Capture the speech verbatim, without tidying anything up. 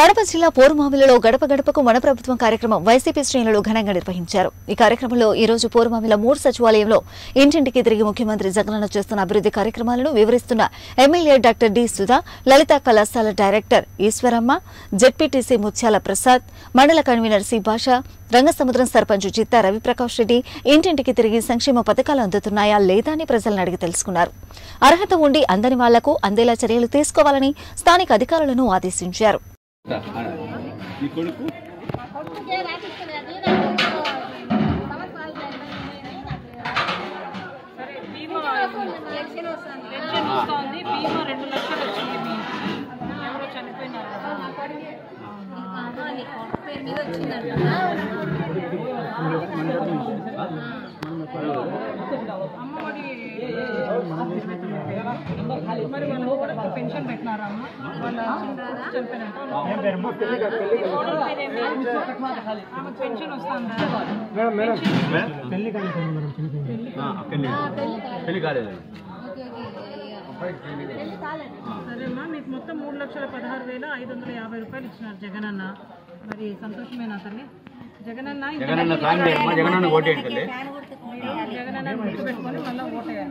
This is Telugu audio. కడప జిల్లా పోరుమామిలలో గడప గడపకు మన ప్రభుత్వం కార్యక్రమం వైసీపీ శ్రేణులు ఘనంగా నిర్వహించారు. ఈ కార్యక్రమంలో ఈ రోజు పోరుమామిల మూడు సచివాలయంలో ఇంటింటికి తిరిగి ముఖ్యమంత్రి జగనన్న చేస్తున్న అభివృద్ధి కార్యక్రమాలను వివరిస్తున్న MLA doctor D Sudha, Lalitha కళాశాల డైరెక్టర్ ఈశ్వరమ్మ, జెడ్పీటీసీ ముత్యాలప్రసాద్, మండల కన్వీనర్ సి భాష, రంగసముద్రం సర్పంచ్ చిత్తా రవిప్రకాష్ రెడ్డి ఇంటింటికి తిరిగి సంక్షేమ పథకాలు అందుతున్నాయా లేదా అని ప్రజలను అడిగి తెలుసుకున్నారు. అర్హత ఉండి అందని వాళ్లకు అందేలా చర్యలు తీసుకోవాలని స్థానిక అధికారులను ఆదేశించారు. సరే అమ్మా, మీకు మొత్తం మూడు లక్షల పదహారు వేల ఐదు వందల యాభై రూపాయలు ఇచ్చినారు జగనన్న. మరి సంతోషమేనా తల్లి? జగనన్న జగనన్న జగనన్న ఓటేయండి, జగనన్న గుర్తుపెట్టుకొని మళ్ళీ ఓటేయాలి.